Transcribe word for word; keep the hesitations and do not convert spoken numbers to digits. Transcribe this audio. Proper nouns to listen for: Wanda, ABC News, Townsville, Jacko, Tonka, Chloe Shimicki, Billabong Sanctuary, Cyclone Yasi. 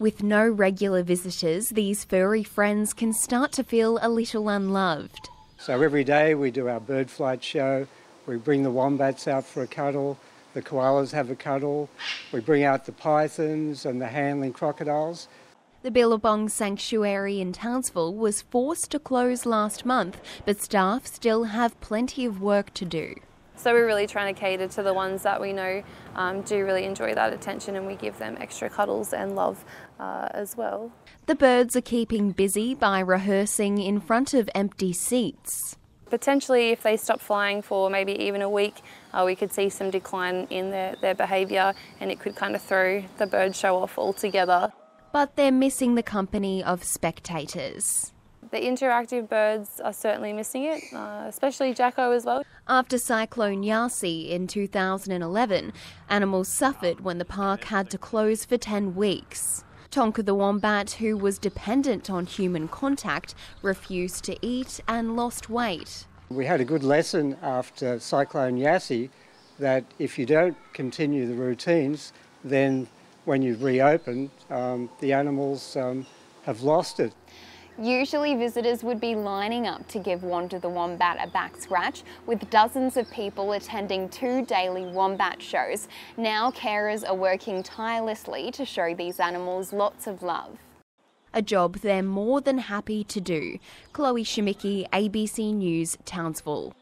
With no regular visitors, these furry friends can start to feel a little unloved. So every day we do our bird flight show, we bring the wombats out for a cuddle, the koalas have a cuddle, we bring out the pythons and the handling crocodiles. The Billabong Sanctuary in Townsville was forced to close last month, but staff still have plenty of work to do. So we're really trying to cater to the ones that we know um, do really enjoy that attention, and we give them extra cuddles and love uh, as well. The birds are keeping busy by rehearsing in front of empty seats. Potentially if they stop flying for maybe even a week, uh, we could see some decline in their, their behaviour, and it could kind of throw the bird show off altogether. But they're missing the company of spectators. The interactive birds are certainly missing it, uh, especially Jacko as well. After Cyclone Yasi in two thousand eleven, animals suffered when the park had to close for ten weeks. Tonka the wombat, who was dependent on human contact, refused to eat and lost weight. We had a good lesson after Cyclone Yasi that if you don't continue the routines, then when you've reopened, um, the animals um, have lost it. Usually visitors would be lining up to give Wanda the Wombat a back scratch, with dozens of people attending two daily wombat shows. Now carers are working tirelessly to show these animals lots of love. A job they're more than happy to do. Chloe Shimicki, A B C News, Townsville.